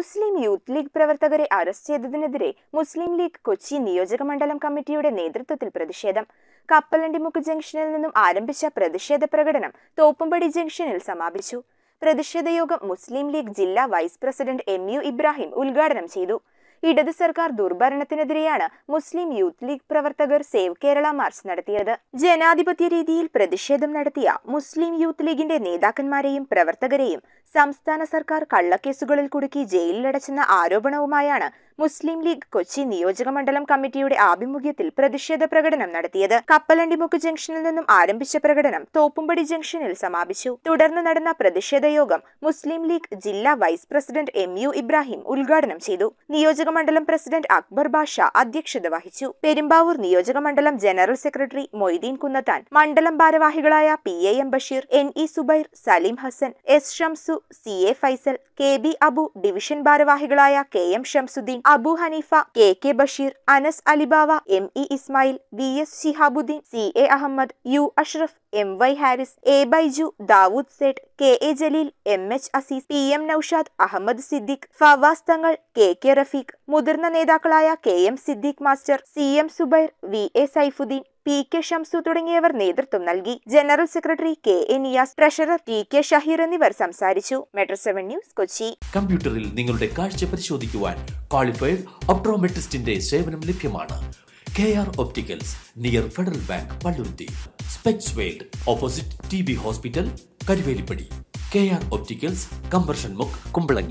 മുസ്ലിം youth league പ്രവർത്തകരെ arrest ചെയ്തതിനെതിരെ മുസ്ലിം league Kochi നിയോജക മണ്ഡലം കമ്മിറ്റിയുടെ നേതൃത്വത്തിൽ പ്രതിഷേധം. കപ്പലണ്ടിമുക്ക് ജംഗ്ഷനിൽ നിന്നും ആരംഭിച്ച പ്രതിഷേധ പ്രകടനം തോപ്പുംപടി ജംഗ്ഷനിൽ സമാപിച്ചു. പ്രതിഷേധ യോഗം മുസ്ലിം ലീഗ് ജില്ലാ വൈസ് പ്രസിഡന്റ് MU ഇബ്രാഹിം ഉദ്ഘാടനം ചെയ്തു. ഇടത് സർക്കാർ ദുർഭരണത്തിനെതിരെയാണ് മുസ്ലിം യൂത്ത് ലീഗ് പ്രവർത്തകർ സേവ് കേരള മാർച്ച് നടത്തിയത്. ജനാധിപത്യ രീതിയിൽ പ്രതിഷേധം നടത്തിയ മുസ്ലിം യൂത്ത് ലീഗിന്റെ നേതാക്കന്മാരെയും പ്രവർത്തകരെയും സംസ്ഥാന സർക്കാർ കള്ളക്കേസുകളിൽ കുടുക്കി ജയിലിലടച്ചെന്ന ആരോപണവുമായാണ് മുസ്ലിം ലീഗ് കൊച്ചി നിയോജക മണ്ഡലം കമ്മിറ്റിയുടെ ആഭിമുഖ്യത്തിൽ പ്രതിഷേധ പ്രകടനം നടത്തിയത്. കപ്പലണ്ടിമുക്ക് ജംഗ്ഷനിൽ നിന്നും ആരംഭിച്ച പ്രകടനം തോപ്പുംപടി ജംഗ്ഷനിൽ സമാപിച്ചു. തുടർന്ന് നടന്ന പ്രതിഷേധ യോഗം മുസ്ലിം ലീഗ് ജില്ലാ വൈസ് പ്രസിഡന്റ് MU ഇബ്രാഹിം ഉദ്ഘാടനം ചെയ്തു. നിയോജക മണ്ഡലം പ്രസിഡന്റ് അക്ബർ ബാഷ അധ്യക്ഷത വഹിച്ചു. പെരുമ്പാവൂർ നിയോജക മണ്ഡലം ജനറൽ സെക്രട്ടറി മൊയ്തീൻ കുന്നത്താൻ, മണ്ഡലം ഭാരവാഹികളായ PAM Basheer, NE Zubair, Saleem Hasan, S Shamsu, CA Faisal, KB Abu, division ഭാരവാഹികളായ KM Shamsuddin, Abu Haneefa, KK Basheer, Anas Alibava, ME Ismail, VS Shihabuddin, CA Ahmed, U Ashraf, MY Haris, A Baiju, Dawood Sait, KA Jaleel, MH Azeez, PM Noushad, Ahmed Siddique, Fawaz Thangal, KK Rafeeq, മുതിർന്ന നേതാക്കളായ KM Siddique master, CM Zubair, VA Saifuddin, PK Shamsu തുടങ്ങിയവർ നേതൃത്വം നൽകി. General secretary KA Niyas, treasurer TK Shaheer എന്നിവർ സംസാരിച്ചു. Metro 7 news Kochi. കമ്പ്യൂട്ടറിൽ നിങ്ങളുടെ കാഴ്ച പരിശോധിക്കുവാൻ ക്വാളിഫൈഡ് ഒപ്ട്രോമെട്രിസ്റ്റിന്റെ സേവനം ലഭ്യമാണ്. KR Opticals near Federal Bank Pallundi, Spexveld opposite TB Hospital Karivellipadi, KR Opticals Compression Muck Kumbalangi.